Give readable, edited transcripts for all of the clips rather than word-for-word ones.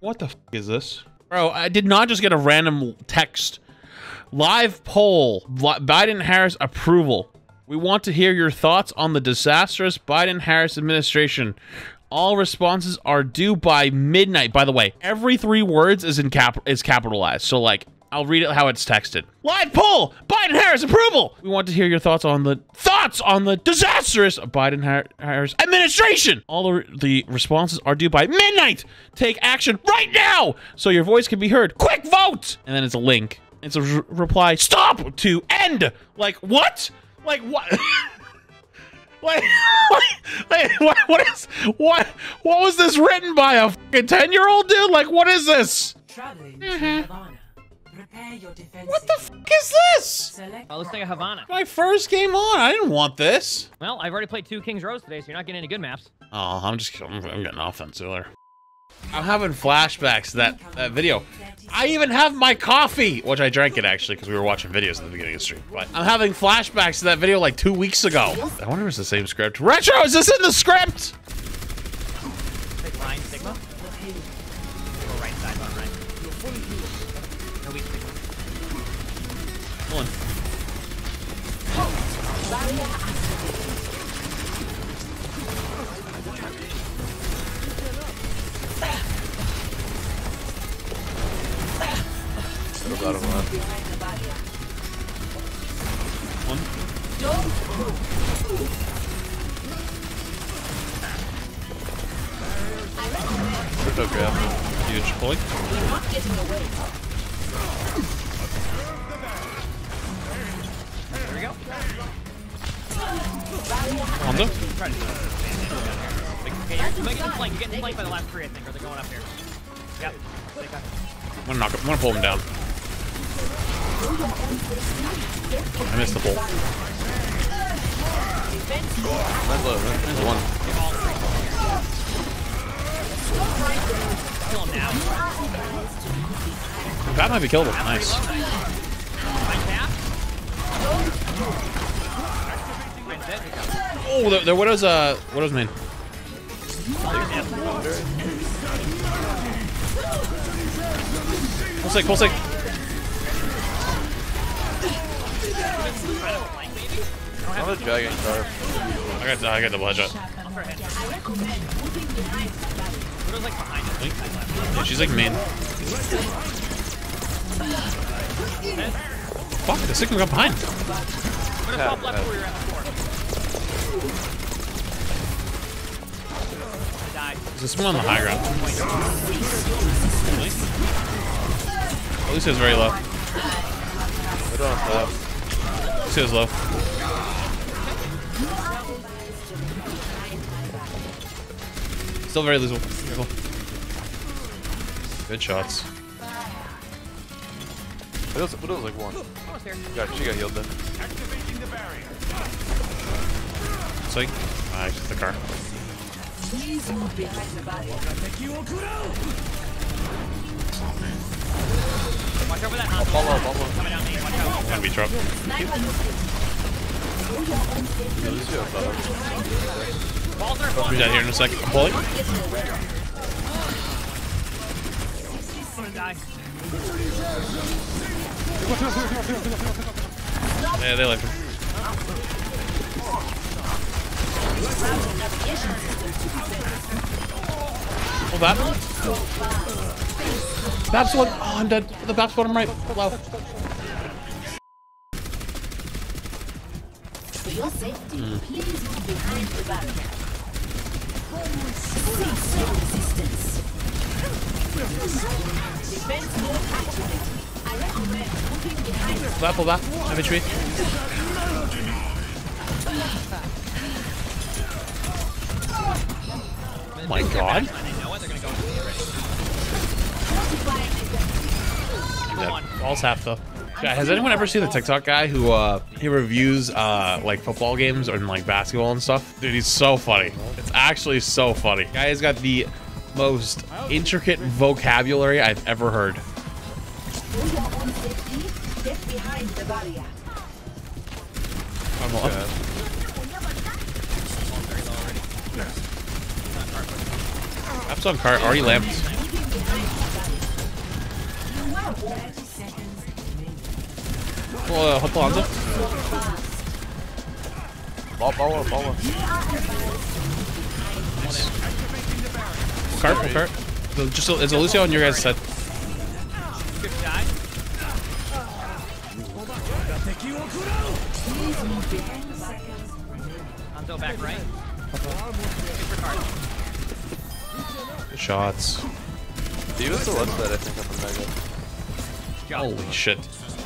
What the f is this? Bro, I did not just get a random text. Live poll, Biden-Harris approval. We want to hear your thoughts on the disastrous Biden-Harris administration. All responses are due by midnight. By the way, every 3 words is capitalized. So like, I'll read it how it's texted. Live poll, Biden-Harris approval. We want to hear your thoughts on the disastrous Biden-Harris administration. All the responses are due by midnight. Take action right now so your voice can be heard. Quick vote. And then it's a link. It's a reply. Stop to end. Like what? Like what? What was this written by a fucking 10-year-old dude? Like, what is this? What the fuck is this? Oh, let's take a Havana. My first game on. I didn't want this. Well, I've already played 2 Kings Rows today, so you're not getting any good maps. Oh, I'm getting offense there. I'm having flashbacks to that video. I even have my coffee, which I drank it actually because we were watching videos at the beginning of the stream. But I'm having flashbacks to that video like 2 weeks ago. I wonder if it's the same script. Retro, is this in the script? Hold on. Got him up. Crypto grab. Huge point. We're not getting away. There we go. On them. You're getting flanked by the last 3, I think, or they're going up here. Yep. I'm gonna pull them down. I missed the ball. That's low, that's one. That might be killable. Nice. Oh, there was a what was main? Pull sick. I'm a dragon car. I got the blood shot. Yeah, she's like main. Fuck, the sick one got behind. There's a small on the high ground. At least it was very low. She was low. Still very losable. Careful. Good shots. What else like one? Yeah, she got healed then. It's like, ah, just the car. Watch over that I'll be down here in a second. I'm pulling. Yeah, they left him. Hold that. Baps one. Oh, I'm dead. The baps bottom right. Low. For your safety, please move behind the barricade. Resistance. Defense mode activated. I recommend moving behind. Pull back. Have a tree. Oh my god. All's half though. Yeah, has anyone ever seen the TikTok guy who he reviews like football games or like basketball and stuff? Dude, he's so funny. It's actually so funny. Guy's got the most intricate vocabulary I've ever heard. That's on cart already lamped. 어, 갑바 앉아. 마워. Carp. Just it's a Lucio on your guys' side. Anto back right. Good shots. Dude, that's the left side I think on the mega. Holy shit.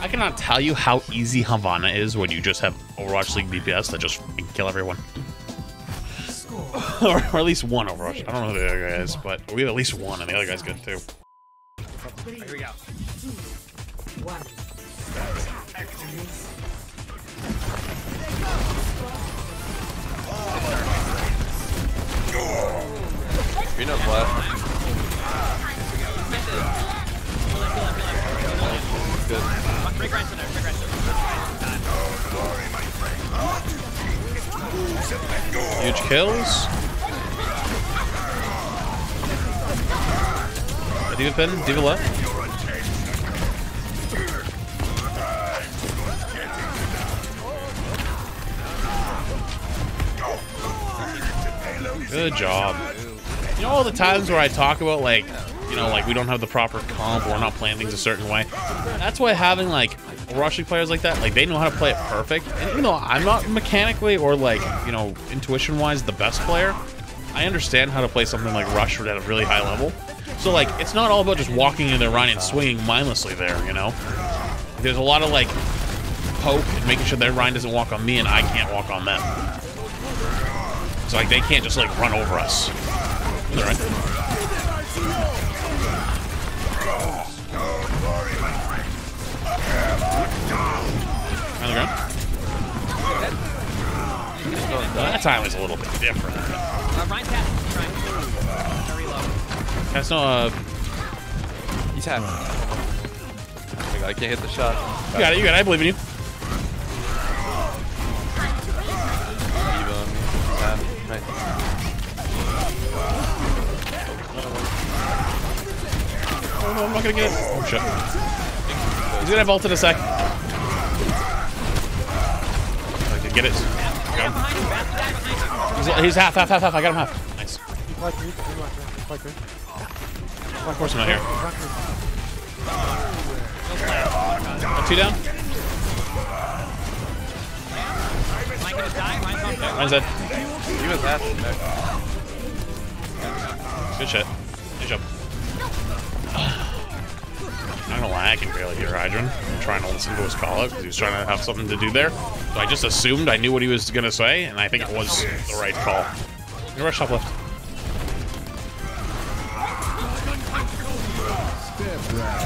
I cannot tell you how easy Havana is when you just have Overwatch League DPS that just kill everyone. or at least one Overwatch. I don't know who the other guy is, but we have at least one, and the other guy's good too. Here we go. You're not left. Good. Huge kills. Diva pin, Diva left. Good job. You know all the times where I talk about like, you know, like we don't have the proper comp, we're not playing things a certain way. That's why having like Overwatch League players like that, like they know how to play it perfect. And even though I'm not mechanically or like, you know, intuition-wise the best player, I understand how to play something like Rushford at a really high level. So like, it's not all about just walking in their Reinhardt and swinging mindlessly there, you know? There's a lot of like poke and making sure their Reinhardt doesn't walk on me and I can't walk on them. So like they can't just like run over us. Is that right? That time was a little bit different. That's not. He's having. Oh my God, I can't hit the shot. You got it. I believe in you. Oh no, I'm not gonna get it. Oh shit. He's gonna have ult in a sec. Get it. He's half. I got him half. Nice. Of course I'm not here. I'm two down. Mine's dead. He was half. Good shit. Good job. I'm not gonna lie, I can barely hear Hydron. I'm trying to listen to his call out because he was trying to have something to do there. So I just assumed I knew what he was gonna say, and I think it was the right call. I'm gonna rush top left.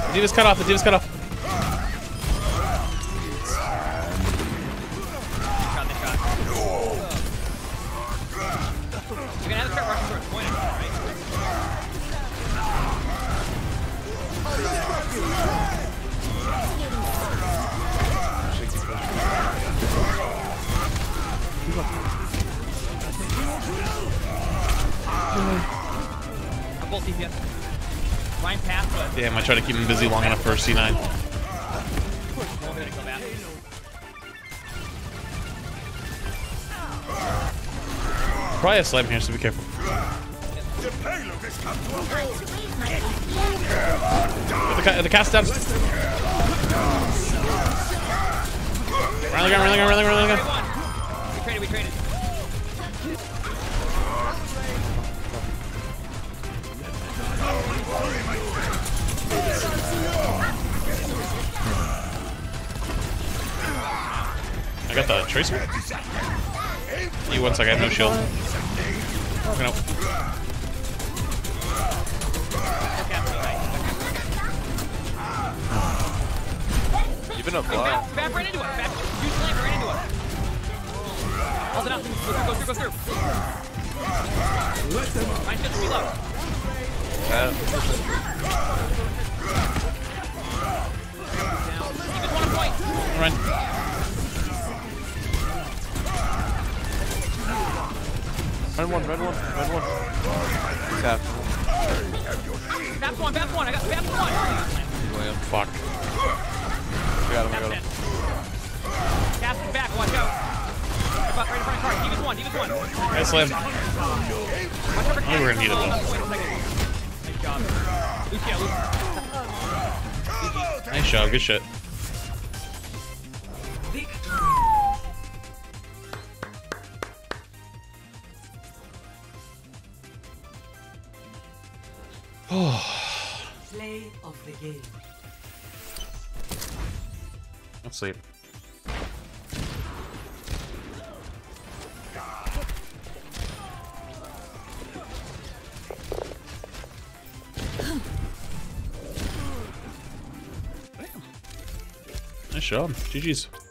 The Diva's cut off, the Diva's cut off. Damn, I tried to keep him busy long enough for C9. Probably a slam here, so be careful. The cast steps. Run the gun. We traded. I got the tracer. You one second, I have no shield. No. You've been up fly. Bap right into it. Hold it up. Go through. Let them up. Mine's gonna reload. Run. Red one. Tap. That's one. I got Bap one. anyway. I'm fucked. We got him. Cast him back, watch out. Right in front of Card. He was one. Nice land. We're gonna need a little. Nice job, good shit. Play of the game. I'll sleep. Nice job. GG's.